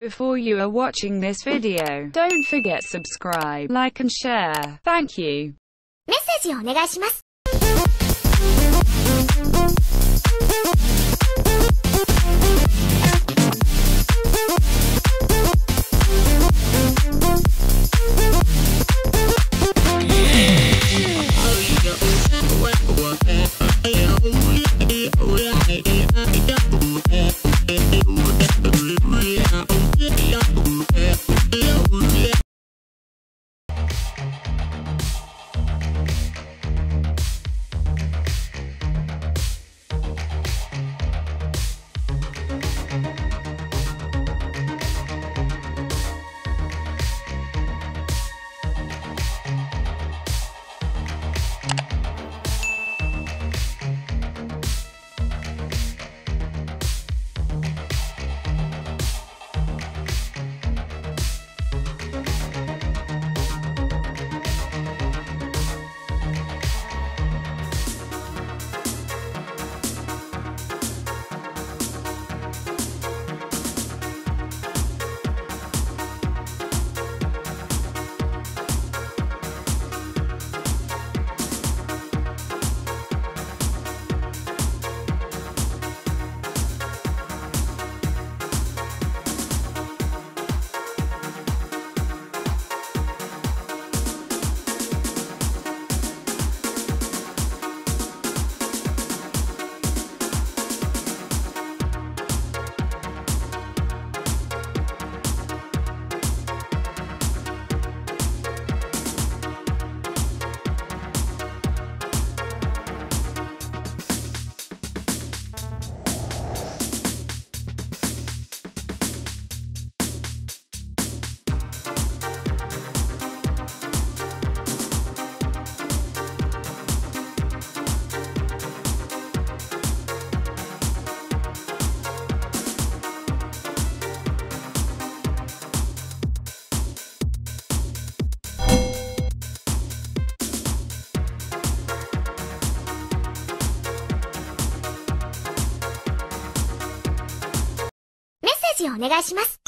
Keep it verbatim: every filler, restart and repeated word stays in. Before you are watching this video, don't forget subscribe, like and share. Thank you. Message をお願いします。 お願いします。